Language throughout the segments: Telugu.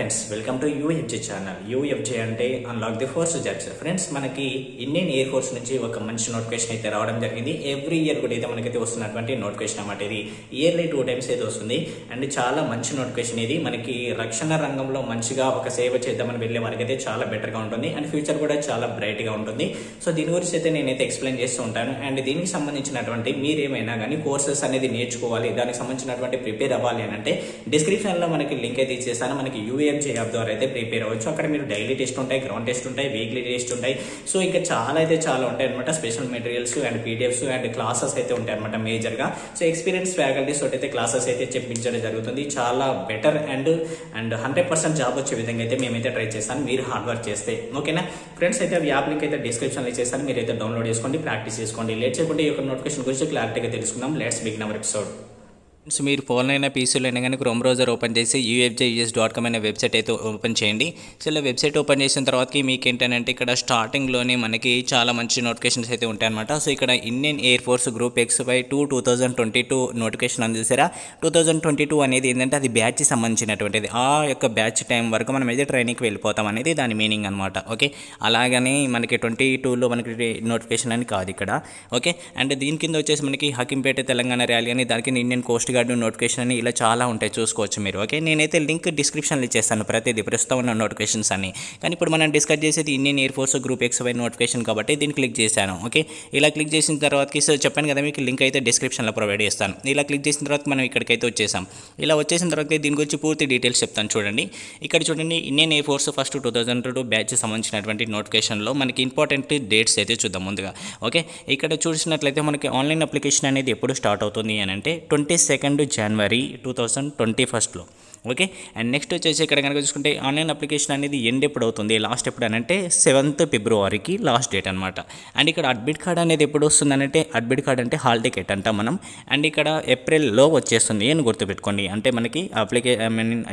Friends, welcome to UFJ channel. UFJ అంటే unlock the force jobs. Friends, మనకి Indian Air Force నుంచి ఒక మంచి నోటిఫికేషన్ అయితే రావడం జరిగింది. ఎవ్రీ ఇయర్ కూడా అయితే మనకైతే వస్తున్నటువంటి నోటిఫికేషన్ అన్నమాట. ఇది ఇయర్లీ 2 times అయితే వస్తుంది అండ్ చాలా మంచి నోటిఫికేషన్. ఇది మనకి రక్షణ రంగంలో మంచిగా ఒక సేవ చేద్దామని వెళ్ళే వారికైతే చాలా బెటర్ గా ఉంటుంది అండ్ ఫ్యూచర్ కూడా చాలా బ్రైట్ గా ఉంటుంది. సో దీని గురించి అయితే నేనైతే ఎక్స్ప్లెయిన్ చేస్తూ ఉంటాను అండ్ దీనికి సంబంధించినటువంటి మీరు ఏమైనా కానీ కోర్సెస్ అనేది నేర్చుకోవాలి, దానికి సంబంధించినటువంటి ప్రిపేర్ అవ్వాలి అని అంటే డిస్క్రిప్షన్ లో మనకి లింక్ అయితే ఇచ్చేస్తాను. మనకి UFJ యాప్ ద్వారా అయితే ప్రిపేర్ అవ్వచ్చు. అక్కడ మీరు డైలీ టెస్ట్ ఉంటాయి, గ్రౌండ్ టెస్ట్ ఉంటాయి, వీక్లీ టెస్ట్ ఉంటాయి. సో ఇంకా చాలా అయితే చాలా ఉంటాయి అనమాట. Special materials and PDFs and classes అయితే ఉంటాయి అనమాట మేజర్గా. సో ఎక్స్పీరియన్స్ ఫ్యాకల్టీస్ తోటి అయితే క్లాసెస్ అయితే చెప్పించడం జరుగుతుంది. చాలా బెటర్ అండ్ 100% జాబ్ వచ్చే విధంగా అయితే మేమైతే ట్రై చేస్తాను మీరు హార్డ్ వర్క్ చేస్తే. ఓకేనా ఫ్రెండ్స్, అయితే యాప్ లింక్ అయితే డిస్క్రిప్షన్లో చేస్తాను, మీరు అయితే డౌన్లోడ్ చేసుకోండి, ప్రాక్టీస్ చేసుకోండి. లేట్ చేయకుండా ఈ యొక్క నోటిఫికేషన్ గురించి క్లారిటీగా తెలుసుకుందాం. Let's begin our episode. So మీరు ఫోన్ అయినా పీసీలో అయినా కానీ క్రోమ్ బ్రౌజర్ ఓపెన్ చేసి ufj.com అనే వెబ్సైట్ అయితే ఓపెన్ చేయండి. సో ఇలా వెబ్సైట్ ఓపెన్ చేసిన తర్వాతకి మీకు ఏంటంటే ఇక్కడ స్టార్టింగ్లోనే మనకి చాలా మంచి నోటిఫికేషన్స్ అయితే ఉంటాయన్నమాట. సో ఇక్కడ Indian air force group XY 2022 notification అందిస్తారా. 2022 అనేది ఏంటంటే అది బ్యాచ్కి సంబంధించినటువంటిది. ఆ యొక్క బ్యాచ్ టైం వరకు మనం అయితే ట్రైనింగ్కి వెళ్ళిపోతాం అనేది దాని మీనింగ్ అనమాట. ఓకే, అలాగని మనకి 22లో మనకి నోటిఫికేషన్ అని కాదు ఇక్కడ. ఓకే, అండ్ దీని కింద వచ్చేసి మనకి హకింపేట తెలంగాణ ర్యాలీ అని, దాని కింద ఇండియన్ కోస్ట్ గార్డు నోటిఫికేషన్ అని ఇలా చాలా ఉంటాయి, చూసుకోవచ్చు మీరు. ఓకే, నేనైతే లింక్ డిస్క్రిప్షన్లో ఇచ్చేస్తాను ప్రతిదీ ప్రస్తుతం ఉన్న నోటిఫికేషన్స్ అన్ని. కానీ ఇప్పుడు మనం డిస్కస్ చేసేది Indian air force group XY notification కాబట్టి దీన్ని క్లిక్ చేశాను. ఓకే, ఇలా క్లిక్ చేసిన తర్వాతకి సో చెప్పాను కదా మీకు లింక్ అయితే డిస్క్రిప్షన్లో ప్రొవైడ్ చేస్తాను. ఇలా క్లిక్ చేసిన తర్వాత మనం ఇక్కడికైతే వచ్చేసాం. ఇలా వచ్చేసిన తర్వాత దీని గురించి పూర్తి డీటెయిల్స్ చెప్తాను. చూడండి ఇక్కడ చూడండి, Indian air force first 2022 batch సంబంధించినటువంటి నోటిఫికేషన్లో మనకి ఇంపార్టెంట్ డేట్స్ అయితే చూద్దాం ముందుగా. ఓకే, ఇక్కడ చూసినట్లయితే మనకి ఆన్లైన్ అప్లికేషన్ అనేది ఎప్పుడు స్టార్ట్ అవుతుంది అని అంటే 22 January 2021లో. ఓకే, అండ్ నెక్స్ట్ వచ్చేసి ఇక్కడ కనుక చూసుకుంటే ఆన్లైన్ అప్లికేషన్ అనేది ఎండ్ ఎప్పుడు అవుతుంది, లాస్ట్ ఎప్పుడు అని అంటే 7th Februaryకి లాస్ట్ డేట్ అనమాట. అండ్ ఇక్కడ అడ్మిట్ కార్డ్ అనేది ఎప్పుడు వస్తుంది అంటే అడ్మిట్ కార్డ్ అంటే హాల్ టికెట్ అంటాం మనం. అండ్ ఇక్కడ ఏప్రిల్లో వచ్చేస్తుంది అని గుర్తుపెట్టుకోండి. అంటే మనకి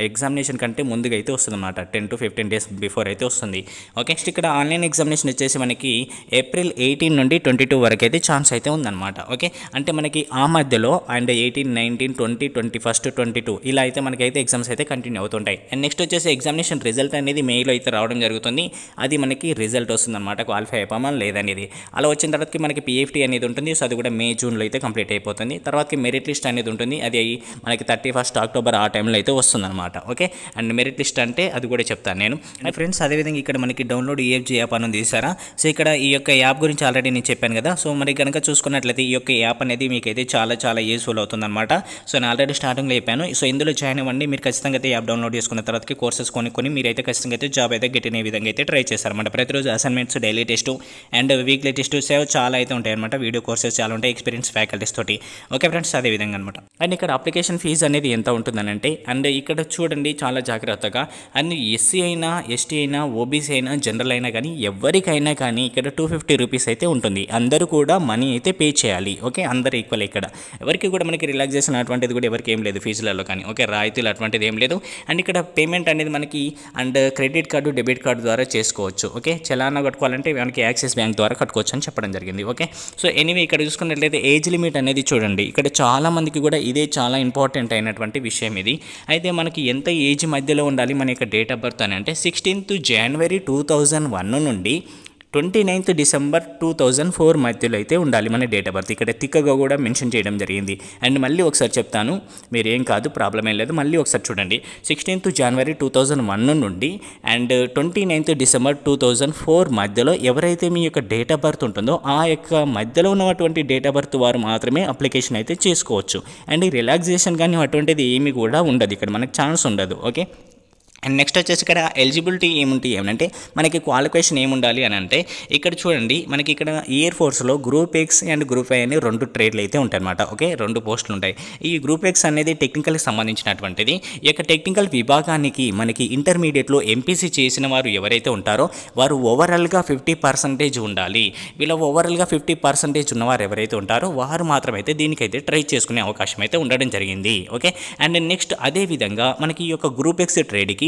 ఎగ్జామినేషన్ కంటే ముందుగా అయితే వస్తుంది అనమాట, 10 to 15 days బిఫోర్ అయితే వస్తుంది. ఓకే, నెక్స్ట్ ఇక్కడ ఆన్లైన్ ఎగ్జామినేషన్ వచ్చేసి మనకి April 18 నుండి 22 వరకు అయితే ఛాన్స్ అయితే ఉందన్నమాట. ఓకే, అంటే మనకి ఆ మధ్యలో అండ్ 18, 19, 20, 21, 22 ఇలా అయితే మనకైతే ఎగ్జామ్స్ అయితే కంటిన్యూ అవుతుంటాయి. అండ్ నెక్స్ట్ వచ్చేసి ఎగ్జామినేషన్ రిజల్ట్ అనేది మేలో అయితే రావడం జరుగుతుంది. అది మనకి రిజల్ట్ వస్తుందన్నమాట, క్వాలిఫై అయిపోమా లేదనేది. అలా వచ్చిన తర్వాత మనకి PFT అనేది ఉంటుంది. సో అది కూడా May, June అయితే కంప్లీట్ అయిపోతుంది. తర్వాత మెరిట్ లిస్ట్ అనేది ఉంటుంది, అది మనకి 31st October ఆ టైంలో అయితే వస్తుందన్నమాట. ఓకే, అండ్ మెరిట్ లిస్ట్ అంటే అది కూడా చెప్తాను నేను. అండ్ ఫ్రెండ్స్, అదేవిధంగా ఇక్కడ మనకి డౌన్లోడ్ UFJ యాప్ అని తీసారా. సో ఇక్కడ ఈ యొక్క యాప్ గురించి ఆల్రెడీ నేను చెప్పాను కదా. సో మరి కనుక చూసుకున్నట్లయితే ఈ యొక్క యాప్ అనేది మీకైతే చాలా చాలా యూస్ఫుల్ అవుతుందన్నమాట. సో నేను ఆల్రెడీ స్టార్టింగ్లో చెప్పాను. సో ఇందులో జాయిన్ అవ్వండి, మీరు ఖచ్చితంగా అయితే యాప్ డౌన్లోడ్ చేసుకున్న తర్వాత కోర్సెస్ కొనుక్కొని మీరైతే ఖచ్చితంగా అయితే జాబ్ అయితే గెట్ అనే విధంగా అయితే ట్రై చేస్తారన్నమాట. ప్రతిరోజు assignments, daily test and weekly test సేవ్ చాలా అయితే ఉంటాయన్నమాట. వీడియో కోర్సెస్ చాలా ఉంటాయి ఎక్స్పీరియన్స్ ఫ్యాకల్టీస్ తోటి. ఓకే ఫ్రెండ్స్, అదే విధంగా అనమాట. అండ్ ఇక్కడ అప్లికేషన్ ఫీజు అనేది ఎంత ఉంటుందనంటే అండ్ ఇక్కడ చూడండి చాలా జాగ్రత్తగా, అండ్ SC అయినా, ST అయినా, OBC అయినా, జనరల్ అయినా కానీ ఎవరికైనా కానీ ఇక్కడ ₹250 అయితే ఉంటుంది. అందరూ కూడా మనీ అయితే పే చేయాలి. ఓకే, అందరు ఈక్వల్. ఇక్కడ ఎవరికి కూడా మనకి రిలాక్సేషన్ అటువంటిది కూడా ఎవరికి ఏం లేదు ఫీజులలో కానీ. ఓకే, రాయితీలు అటువంటిది ఏం లేదు. అండ్ ఇక్కడ పేమెంట్ అనేది మనకి and credit card, debit card ద్వారా చేసుకోవచ్చు. ఓకే, చలానా కట్టుకోవాలంటే మనకి యాక్సిస్ బ్యాంక్ ద్వారా కట్టుకోవచ్చు అని చెప్పడం జరిగింది. ఓకే, సో ఎనీవే ఇక్కడ చూసుకున్నట్లయితే ఏజ్ లిమిట్ అనేది చూడండి. ఇక్కడ చాలా మందికి కూడా ఇదే చాలా ఇంపార్టెంట్ అయినటువంటి విషయం ఇది. అయితే మనకి ఎంత ఏజ్ మధ్యలో ఉండాలి మన యొక్క డేట్ ఆఫ్ బర్త్ అని అంటే 16th January 2001 నుండి 29th December 2004 మధ్యలో అయితే ఉండాలి మన డేట్ ఆఫ్ బర్త్. ఇక్కడ తిక్కగా కూడా మెన్షన్ చేయడం జరిగింది. అండ్ మళ్ళీ ఒకసారి చెప్తాను, మీరేం కాదు, ప్రాబ్లం ఏం లేదు. మళ్ళీ ఒకసారి చూడండి, 16th January 2001 నుండి అండ్ 29th December 2004 మధ్యలో ఎవరైతే మీ యొక్క డేట్ ఆఫ్ బర్త్ ఉంటుందో ఆ యొక్క మధ్యలో ఉన్నటువంటి డేట్ ఆఫ్ బర్త్ వారు మాత్రమే అప్లికేషన్ అయితే చేసుకోవచ్చు. అండ్ రిలాక్సేషన్ కానీ అటువంటిది ఏమి కూడా ఉండదు, ఇక్కడ మనకు ఛాన్స్ ఉండదు. ఓకే, అండ్ నెక్స్ట్ వచ్చేసి ఇక్కడ ఎలిజిబిలిటీ ఏముంటాయి ఏమంటే మనకి క్వాలిఫికేషన్ ఏముండాలి అని అంటే ఇక్కడ చూడండి, మనకి ఇక్కడ ఎయిర్ ఫోర్స్లో Group X and Group Y అనే 2 ట్రేడ్లు అయితే ఉంటాయి అనమాట. ఓకే, 2 పోస్టులు ఉంటాయి. ఈ Group X అనేది టెక్నికల్కి సంబంధించినటువంటిది. ఈ యొక్క టెక్నికల్ విభాగానికి మనకి ఇంటర్మీడియట్లో MPC చేసిన వారు ఎవరైతే ఉంటారో వారు ఓవరాల్గా 50% ఉండాలి. వీళ్ళ ఓవరాల్గా 50% ఉన్నవారు ఎవరైతే ఉంటారో వారు మాత్రమైతే దీనికైతే ట్రై చేసుకునే అవకాశం అయితే ఉండడం జరిగింది. ఓకే, అండ్ నెక్స్ట్ అదేవిధంగా మనకి ఈ యొక్క Group X ట్రేడ్కి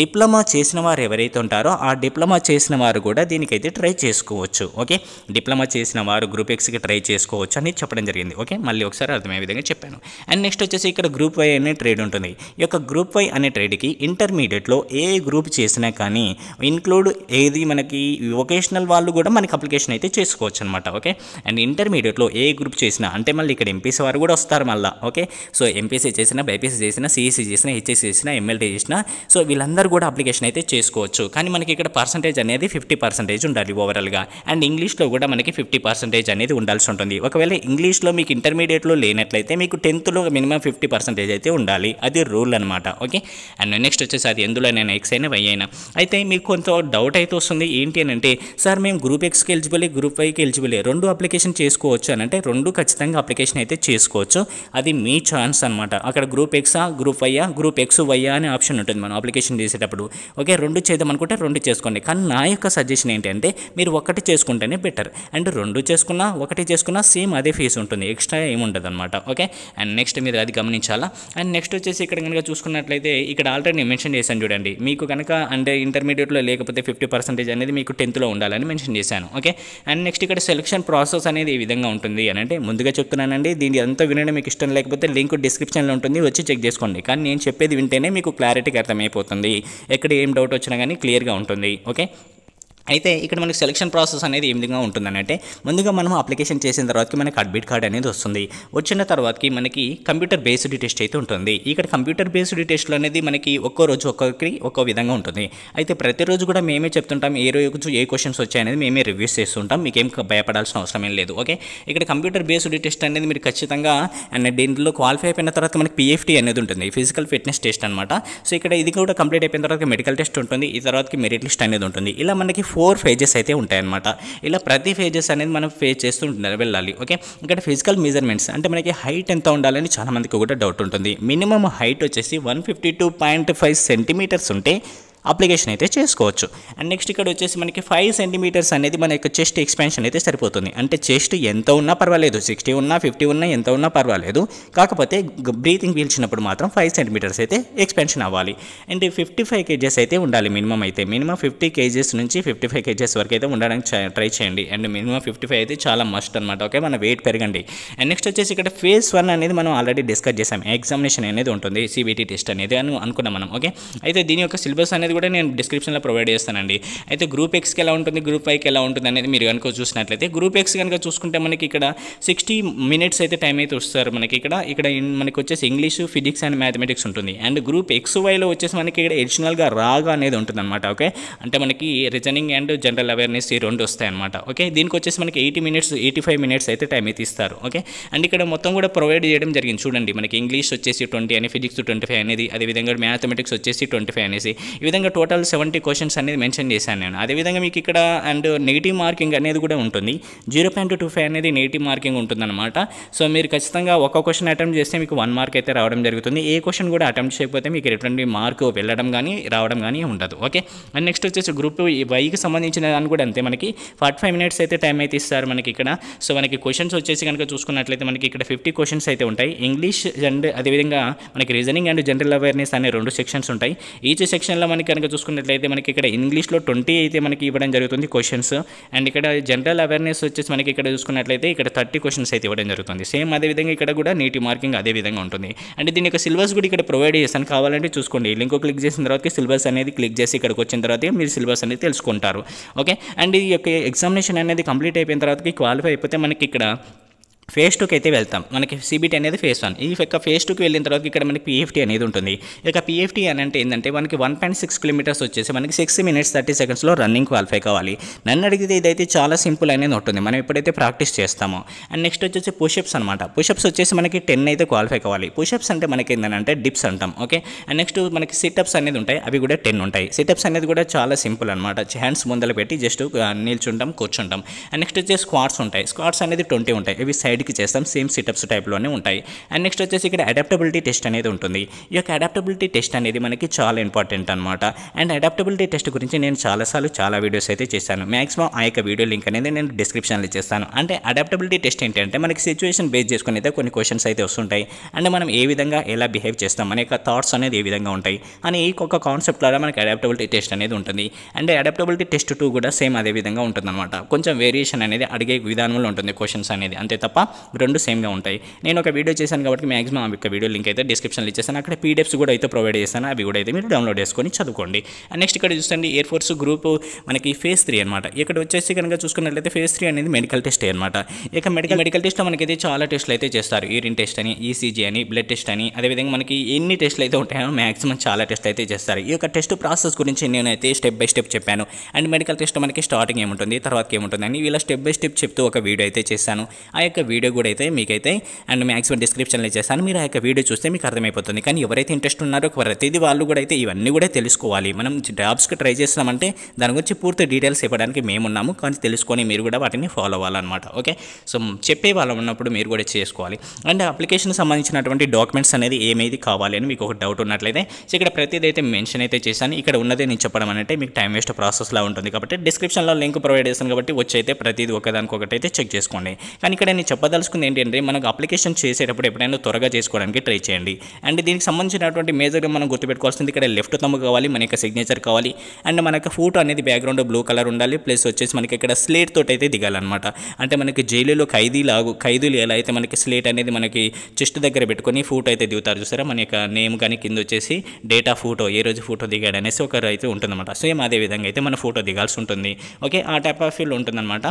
డిప్లొమా చేసిన వారు ఎవరైతే ఉంటారో ఆ డిప్లొమా చేసిన వారు కూడా దీనికైతే ట్రై చేసుకోవచ్చు. ఓకే, డిప్లొమా చేసిన వారు గ్రూప్ ఎక్స్కి ట్రై చేసుకోవచ్చు అని చెప్పడం జరిగింది. ఓకే, మళ్ళీ ఒకసారి అర్థమయ్యే విధంగా చెప్పాను. అండ్ నెక్స్ట్ వచ్చేసి ఇక్కడ గ్రూప్ వై అనే ట్రేడ్ ఉంటుంది. ఈ యొక్క గ్రూప్ వై అనే ట్రేడ్కి ఇంటర్మీడియట్లో ఏ గ్రూప్ చేసినా కానీ ఇంక్లూడ్ ఏది మనకి వొకేషనల్ వాళ్ళు కూడా మనకి అప్లికేషన్ అయితే చేసుకోవచ్చు అనమాట. ఓకే, అండ్ ఇంటర్మీడియట్లో ఏ గ్రూప్ చేసినా, అంటే మళ్ళీ ఇక్కడ ఎంపీసీ వారు కూడా వస్తారు మళ్ళీ. ఓకే, సో ఎంపీసీ చేసినా, బైపీసీ చేసినా, సిఈసీ చేసినా, హెచ్ఎస్సీ చేసినా, ఎమ్మెల్టీ చేసినా, సో వీళ్ళందరూ కూడా అప్లికేషన్ అయితే చేసుకోవచ్చు. కానీ మనకి ఇక్కడ పర్సంటేజ్ అనేది 50% ఉండాలి ఓవరాల్గా. అండ్ ఇంగ్లీష్లో కూడా మనకి 50% అనేది ఉండాల్సి ఉంటుంది. ఒకవేళ ఇంగ్లీష్లో మీకు ఇంటర్మీడియట్లో లేనట్లయితే మీకు 10th లో మినిమం 50% అయితే ఉండాలి. అది రూల్ అనమాట. ఓకే, అండ్ నెక్స్ట్ వచ్చేసి అది ఎందులోనైనా ఎక్స్ అయినా వై అయినా. అయితే మీకు కొంత డౌట్ అయితే వస్తుంది ఏంటి అని అంటే, సార్ మేము గ్రూప్ ఎక్స్కి ఎలిజిబుల్, గ్రూప్ వైకి ఎలిజిబుల్, రెండు అప్లికేషన్ చేసుకోవచ్చు అని అంటే రెండు ఖచ్చితంగా అప్లికేషన్ అయితే చేసుకోవచ్చు. అది మీ ఛాన్స్ అనమాట. అక్కడ గ్రూప్ ఎక్సా, గ్రూప్ వైయా, గ్రూప్ ఎక్స్ వైయా అనే ఆప్షన్ ఉంటుంది మనం అప్లికేషన్ చేసేటప్పుడు. ఓకే, రెండు చేద్దాం అనుకుంటే రెండు చేసుకోండి. కానీ నా యొక్క సజెషన్ ఏంటంటే మీరు ఒకటి చేసుకుంటేనే బెటర్. అండ్ రెండు చేసుకున్నా ఒకటి చేసుకున్నా సేమ్ అదే ఫీజు ఉంటుంది, ఎక్స్ట్రా ఏముండదు అనమాట. ఓకే, అండ్ నెక్స్ట్ మీరు అది గమనించాలా. అండ్ నెక్స్ట్ వచ్చేసి ఇక్కడ కనుక చూసుకున్నట్లయితే ఇక్కడ ఆల్రెడీ నేను మెన్షన్ చేశాను చూడండి, మీకు కనుక అంటే ఇంటర్మీడియట్లో లేకపోతే 50% అనేది మీకు 10th లో ఉండాలని మెన్షన్ చేశాను. ఓకే, అండ్ నెక్స్ట్ ఇక్కడ సెలక్షన్ ప్రాసెస్ అనేది ఈ విధంగా ఉంటుంది అని అంటే ముందుగా చెప్తున్నానండి. దీని అంతా వినడం మీకు ఇష్టం లేకపోతే లింక్ డిస్క్రిప్షన్లో ఉంటుంది, వచ్చి చెక్ చేసుకోండి. కానీ నేను చెప్పేది వింటేనే మీకు క్లారిటీగా అర్థమైపోతుంది, ఎక్కడ ఏం డౌట్ వచ్చినా కానీ క్లియర్గా ఉంటుంది. ఓకే, అయితే ఇక్కడ మనకి సెలక్షన్ ప్రాసెస్ అనేది ఏ విధంగా ఉంటుందనంటే, ముందుగా మనం అప్లికేషన్ చేసిన తర్వాతకి మనకి అడ్మిట్ కార్డ్ అనేది వస్తుంది. వచ్చిన తర్వాతకి మనకి కంప్యూటర్ బేస్డ్ టెస్ట్ అయితే ఉంటుంది. ఇక్కడ కంప్యూటర్ బేస్డ్ టెస్ట్లు అనేది మనకి ఒక్కో రోజు ఒక్కొక్కరికి ఒక్కో విధంగా ఉంటుంది. అయితే ప్రతిరోజు కూడా మేమే చెప్తుంటాం ఏ రోజు ఏ క్వశ్చన్స్ వచ్చాయనేది మేమే రివ్యూస్ చేస్తుంటాం, మీకేం భయపడాల్సిన అవసరం ఏం లేదు. ఓకే, ఇక్కడ కంప్యూటర్ బేస్డ్ టెస్ట్ అనేది మీరు ఖచ్చితంగా అండ్ దీంట్లో క్వాలిఫై అయిపోయిన తర్వాత మనకి PFT అనేది ఉంటుంది, ఫిజికల్ ఫిట్నెస్ టెస్ట్ అనమాట. సో ఇక్కడ ఇది కూడా కంప్లీట్ అయిపోయిన తర్వాత మెడికల్ టెస్ట్ ఉంటుంది, ఈ తర్వాతకి మెరిట్ లిస్ట్ అనేది ఉంటుంది. ఇలా మనకి 4 ఫేజెస్ అయితే ఉంటాయన్నమాట. ఇలా ప్రతి ఫేజెస్ అనేది మనం ఫేజ్ చేస్తూ వెళ్ళాలి. ఓకే, ఇక్కడ ఫిజికల్ మెజర్మెంట్స్ అంటే మనకి హైట్ ఎంత ఉండాలని చాలామందికి కూడా డౌట్ ఉంటుంది. మినిమం హైట్ వచ్చేసి 152.5 సెంటీమీటర్స్ ఉంటే అప్లికేషన్ అయితే చేసుకోవచ్చు. అండ్ నెక్స్ట్ ఇక్కడ వచ్చేసి మనకి 5 సెంటీమీటర్స్ అనేది మన యొక్క చెస్ట్ ఎక్స్పాన్షన్ అయితే సరిపోతుంది. అంటే చెస్ట్ ఎంత ఉన్నా పర్వాలేదు, 60 ఉన్నా 50 ఉన్నా ఎంత ఉన్నా పర్వాలేదు, కాకపోతే బ్రీతింగ్ పీల్చినప్పుడు మాత్రం 5 సెంటీమీటర్స్ అయితే ఎక్స్పాన్షన్ అవ్వాలి. అండ్ 55 kgs అయితే ఉండాలి మినిమం. అయితే మినిమం 50 kgs నుంచి 55 kgs వరకు అయితే ఉండడానికి ట్రై చేయండి. అండ్ మినిమం 55 అయితే చాలా మస్ట్ అనమాట. ఓకే, మన వెయిట్ పెరగండి. అండ్ నెక్స్ట్ వచ్చేసి ఇక్కడ phase 1 అనేది మనం ఆల్రెడీ డిస్కస్ చేసాం, ఎగ్జామినేషన్ అనేది ఉంటుంది, CBT టెస్ట్ అనేది అని అనుకున్నాం మనం. ఓకే, అయితే దీని యొక్క సిలబస్ అనేది కూడా నేను డిస్క్రిప్షన్లో ప్రొవైడ్ చేస్తానండి. అయితే గ్రూప్ ఎక్స్కి ఎలా ఉంటుంది, గ్రూప్ వైకి ఎలా ఉంటుంది అనేది మీరు కనుక చూసినట్లయితే, గ్రూప్ ఎక్స్ కనుక చూసుకుంటే మనకి ఇక్కడ 60 minutes అయితే టైం అయితే వస్తారు మనకి. ఇక్కడ ఇక్కడ మనకి వచ్చేసి ఇంగ్లీష్, ఫిజిక్స్ అండ్ మ్యాథమెటిక్స్ ఉంటుంది. అండ్ గ్రూప్ ఎక్స్ వైలో వచ్చేసి మనకి ఇక్కడ అడిషనల్గా రాగా అనేది ఉంటుంది అనమాట. ఓకే, అంటే మనకి రీజనింగ్ అండ్ జనరల్ అవేర్నెస్ ఈ రెండు వస్తాయన్నమాట. ఓకే, దీనికి వచ్చేసి మనకి 85 minutes అయితే టైం అయితే ఇస్తారు. ఓకే, అండ్ ఇక్కడ మొత్తం కూడా ప్రొవైడ్ చేయడం జరిగింది చూడండి. మనకి ఇంగ్లీష్ వచ్చేసి 20 అని, ఫిజిక్స్ 25 అనేది, అదేవిధంగా మ్యాథమెటిక్స్ వచ్చేసి 25 అనేసి ఈ విధంగా టోటల్ 70 questions అనేది మెన్షన్ చేశాను నేను. అదేవిధంగా మీకు ఇక్కడ అండ్ నెగిటివ్ మార్కింగ్ అనేది కూడా ఉంటుంది, 0.25 అనేది నెగిటివ్ మార్కింగ్ ఉంటుందన్నమాట. సో మీరు ఖచ్చితంగా ఒక క్వశ్చన్ అటెంప్ట్ చేస్తే మీకు 1 mark అయితే రావడం జరుగుతుంది. ఏ క్వశ్చన్ కూడా అటెంప్ట్ చేయకపోతే మీకు ఎటువంటి మార్క్ వెళ్ళడం కానీ రావడం కానీ ఉండదు. ఓకే, అండ్ నెక్స్ట్ వచ్చేసి గ్రూప్ వైకి సంబంధించిన దాన్ని కూడా అంతే, మనకి 45 minutes అయితే టైం అయితే ఇస్తారు మనకి ఇక్కడ. సో మనకి క్వశ్చన్స్ వచ్చేసి కనుక చూసుకున్నట్లయితే మనకి ఇక్కడ 50 questions అయితే ఉంటాయి. ఇంగ్లీష్ అండ్ అదేవిధంగా మనకి రీజనింగ్ అండ్ జనరల్ అవేర్నెస్ అనే 2 sections ఉంటాయి. ఈచ్ సెక్షన్లో మనకి కనుక చూసుకున్నట్లయితే మనకి ఇక్కడ ఇంగ్లీష్లో 20 అయితే మనకి ఇవ్వడం జరుగుతుంది క్వశ్చన్స్. అండ్ ఇక్కడ జనరల్ అవేర్నెస్ వచ్చేసి మనకి ఇక్కడ చూసుకున్నట్లయితే ఇక్కడ 30 questions అయితే ఇవ్వడం జరుగుతుంది. సేమ్ అదేవిధంగా ఇక్కడ కూడా నీటి మార్కింగ్ అదే విధంగా ఉంటుంది. అంటే దీని యొక్క సిలబస్ కూడా ఇక్కడ ప్రొవైడ్ చేస్తాను, కావాలంటే చూసుకోండి. లింక్ క్లిక్ చేసిన తర్వాత సిలబస్ అనేది క్లిక్ చేసి ఇక్కడికి వచ్చిన తర్వాత మీరు సిలబస్ అనేది తెలుసుకుంటారు. ఓకే, అండ్ ఈ యొక్క ఎగ్జామినేషన్ అనేది కంప్లీట్ అయిపోయిన తర్వాత క్వాలిఫై అయిపోతే మనకి ఇక్కడ phase 2కి అయితే వెళ్తాం. మనకి CBT అనేది phase 1. ఈ యొక్క phase 2కి వెళ్ళిన తర్వాత ఇక్కడ మనకి PFT అనేది ఉంటుంది. ఇక PFT అని అంటే ఏంటంటే మనకి 1.6 kilometers వచ్చేసి మనకి 60 minutes 30 secondsలో రన్నింగ్ క్వాలిఫై కావాలి. నన్ను అడిగితే ఇదైతే చాలా సింపుల్ అనేది ఉంటుంది, మనం ఎప్పుడైతే ప్రాక్టీస్ చేస్తామో. అండ్ నెక్స్ట్ వచ్చేసి పుషప్స్ అనమాట. పుషప్స్ వచ్చేసి మనకి 10 అయితే క్వాలిఫై కావాలి. పుషప్స్ అంటే మనకి ఏంటంటే డిప్స్ అంటాం. ఓకే, అండ్ నెక్స్ట్ మనకి సిటప్స్ అనేది ఉంటాయి, అవి కూడా 10 ఉంటాయి. సిటప్స్ అనేది కూడా చాలా సింపుల్ అనమాట, హ్యాండ్స్ ముందలు పెట్టి జస్ట్ నిల్చుంటాం, కూర్చుంటాం. అండ్ నెక్స్ట్ వచ్చేసి స్క్వాట్స్ ఉంటాయి. స్క్వాట్స్ అనేది 20 ఉంటాయి, ఇవి సైడ్ సైడ్కి చేస్తాం, సేమ్ సిటప్స్ టైప్లోనే ఉంటాయి. అండ్ నెక్స్ట్ వచ్చేసి ఇక్కడ అడాప్టబిలిటీ టెస్ట్ అనేది ఉంటుంది. ఈ యొక్క అడాప్టబిలిటీ టెస్ట్ అనేది మనకి చాలా ఇంపార్టెంట్ అనమాట. అండ్ అడాప్టబిలిటీ టెస్ట్ గురించి నేను చాలాసార్లు చాలా వీడియోస్ అయితే చేశాను. మ్యాక్సిమం ఆ యొక్క వీడియో లింక్ అనేది నేను డిస్క్రిప్షన్లో చేస్తాను. అంటే అడాప్టబిలిటీ టెస్ట్ ఏంటంటే మనకి సిచ్యువేషన్ బేస్ చేసుకుని అయితే కొన్ని క్వశ్చన్స్ అయితే వస్తుంటాయి. అంటే మనం ఏ విధంగా ఎలా బిహేవ్ చేస్తాం, మన యొక్క థాట్స్ అనేది ఏ విధంగా ఉంటాయి అని ఈ ఒక్క కాన్సెప్ట్ ద్వారా మనకి అడాప్టబిలిటీ టెస్ట్ అనేది ఉంటుంది. అంటే అడాప్టబిలిటీ టెస్ట్ 2 కూడా సేమ్ అదే విధంగా ఉంటుందన్నమాట. కొంచెం వేరియేషన్ అనేది అడిగే విధానంలో ఉంటుంది క్వశ్చన్స్ అనేది, అంతే తప్ప రెండు సేమ్గా ఉంటాయి. నేను ఒక వీడియో చేశాను కాబట్టి మ్యాక్సిమం ఆ యొక్క వీడియో లింక్ అయితే డిస్క్రిప్షన్లో ఇచ్చేసాను. అక్కడ పీడిఎఫ్స్ కూడా అయితే ప్రొవైడ్ చేస్తాను, అవి కూడా అయితే మీరు డౌన్లోడ్ చేసుకొని చదువుకోండి. అండ్ నెక్స్ట్ ఇక్కడ చూస్తే ఎయిర్ ఫోర్స్ గ్రూప్ మనకి ఫేజ్ 3 అనమాట. ఇక్కడ వచ్చేసి కనుక చూసుకున్నట్లయితే ఫేజ్ 3 అనేది మెడికల్ టెస్ట్ అనమాట. ఇక మెడికల్ టెస్ట్ మనకైతే చాలా టెస్ట్లు అయితే చేస్తారు. యూరిన్ టెస్ట్ అని, ఈసీజీ అని, బ్లడ్ టెస్ట్ అని, అదేవిధంగా మనకి ఎన్ని టెస్ట్లు అయితే ఉంటాయో మ్యాక్సిమం చాలా టెస్ట్లు అయితే చేస్తారు. ఈ యొక్క టెస్ట్ ప్రాసెస్ గురించి నేనైతే స్టెప్ బై స్టెప్ చెప్పాను. అండ్ మెడికల్ టెస్ట్ మనకి స్టార్టింగ్ ఏముంటుంది, తర్వాత ఏముంటుంది అని ఇలా స్టెప్ బై స్టెప్ చెప్తూ ఒక వీడియో అయితే చేశాను. ఆ యొక్క వీడియో కూడా అయితే మీకైతే అండ్ మ్యాక్సిమం డిస్క్రిప్షన్లో చేస్తాను. మీరు ఆ యొక్క వీడియో చూస్తే మీకు అర్థమైపోతుంది. కానీ ఎవరైతే ఇంట్రెస్ట్ ఉన్నారో ప్రతిదీ వాళ్ళు కూడా అయితే ఇవన్నీ కూడా తెలుసుకోవాలి. మనం జాబ్స్కి ట్రై చేస్తామంటే దాని గురించి పూర్తి డీటెయిల్స్ ఇవ్వడానికి మేమున్నాము, కానీ తెలుసుకొని మీరు కూడా వాటిని ఫాలో అవ్వాలన్నమాట. ఓకే, సో చెప్పే వాళ్ళు ఉన్నప్పుడు మీరు కూడా చేసుకోవాలి. అండ్ అప్లికేషన్ సంబంధించినటువంటి డాక్యుమెంట్స్ అనేది ఏమైతే కావాలి అని మీకు ఒక డౌట్ ఉన్నట్లయితే ఇక్కడ ప్రతిదీ అయితే మెన్షన్ అయితే చేశాను. ఇక్కడ ఉన్నదే నేను చెప్పడం అంటే మీకు టైం వేస్ట్ ప్రాసెస్లా ఉంటుంది కాబట్టి డిస్క్రిప్షన్లో లింక్ ప్రొవైడ్ చేస్తాను కాబట్టి వచ్చి అయితే ప్రతిదీ ఒకదానికొకటి అయితే చెక్ చేసుకోండి. కానీ ఇక్కడ నేను చెప్పదలుచుకుంది ఏంటంటే మనకు అప్లికేషన్ చేసేటప్పుడు ఎప్పుడైనా త్వరగా చేసుకోవడానికి ట్రై చేయండి. అండ్ దీనికి సంబంధించినటువంటి మేజర్గా మనం గుర్తుపెట్టుకోవాల్సింది ఇక్కడ లెఫ్ట్ థంబ్ కావాలి, మన యొక్క సిగ్నేచర్ కావాలి. అండ్ మనకు ఫోటో అనేది బ్యాక్గ్రౌండ్ బ్లూ కలర్ ఉండాలి. ప్లస్ వచ్చేసి మనకి ఇక్కడ స్లేట్ తోటి అయితే దిగాలన్నమాట. అంటే మనకి జైలులో ఖైదీలు ఎలా అయితే మనకి స్లేట్ అనేది మనకి చెస్ట్ దగ్గర పెట్టుకొని ఫోటో అయితే దిగుతారు చూసారా, మన యొక్క నేమ్ కానీ కింద వచ్చేసి డేటా ఫోటో ఏ రోజు ఫోటో దిగాడు అనేసి ఒకరు అయితే ఉంటుందన్నమాట. సేమ్ అదే విధంగా అయితే మన ఫోటో దిగాల్సి ఉంటుంది. ఓకే, ఆ టైప్ ఆఫ్ ఫీల్ ఉంటుందన్నమాట.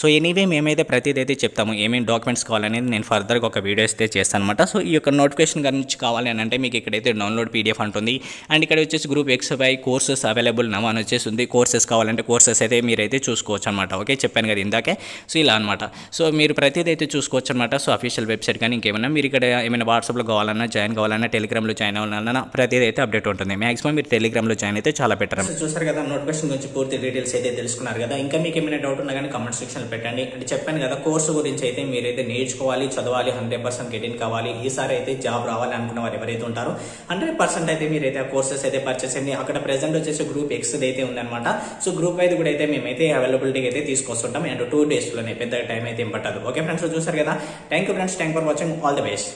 సో ఎనీవే మేమైతే ప్రతిదైతే చెప్తాము, ఏమేమి డాక్యుమెంట్స్ కావాలనేది నేను ఫర్దర్గా ఒక వీడియో అయితే చేస్తాను అనమాట. సో ఈ యొక్క నోటిఫికేషన్ గురించి కావాలి అని అంటే మీకు ఇక్కడైతే డౌన్లోడ్ పీడిఎఫ్ ఉంటుంది. అండ్ ఇక్కడ వచ్చేసి group XY courses available now అని వచ్చేసి ఉంది. కోర్సెస్ కావాలంటే కోర్సెస్ అయితే మీరైతే చూసుకోవచ్చు అనమాట. ఓకే, చెప్పాను కదా ఇందాకే, సో ఇలా అనమాట. సో మీరు ప్రతిదైతే చూసుకోవచ్చు అనమాట. సో అఫీషియల్ వెబ్సైట్ కానీ ఇంకేమైనా మీరు ఇక్కడ ఏమైనా వాట్సాప్లో కావాలన్నా జాయిన్ కావాలన్నా, టెలిగ్రామ్లో జాయిన్ అవ్వాలన్నా ప్రతిదీ అయితే అప్డేట్ ఉంటుంది. మాక్సిమం మీరు టెలిగ్రామ్లో జాయిన్ అయితే చాలా బెటర్. చూసారు కదా, నోటిఫికేషన్ గురించి పూర్తి డీటెయిల్స్ అయితే తెలుసుకున్నారు కదా. ఇంకా మీకు ఏమైనా డౌట్ ఉన్నా కానీ కామెంట్ సెక్షన్ పెట్టండి. అంటే చెప్పాను కదా, కోర్సు గురించి అయితే మీరైతే నేర్చుకోవాలి, చదవాలి, 100% గెట్ ఇన్ కావాలి. ఈసారి అయితే జాబ్ రావాలి అనుకున్న వారు ఎవరైతే ఉంటారో 100% అయితే మీరైతే ఆ కోర్సెస్ అయితే పర్చేస్ చేయండి. అక్కడ ప్రెసెంట్ వచ్చేసి గ్రూప్ X అయితే ఉందన్నమాట. సో గ్రూప్ 5 కూడా అయితే మేమైతే అవైలబిలిటీ అయితే తీసుకొస్తుంటాం. అండ్ 2 డేస్లోనే, పెద్ద టైం అయితే ఏం పట్టదు. ఓకే ఫ్రెండ్స్, చూసారు కదా. Thank you friends, thank for watching, all the best.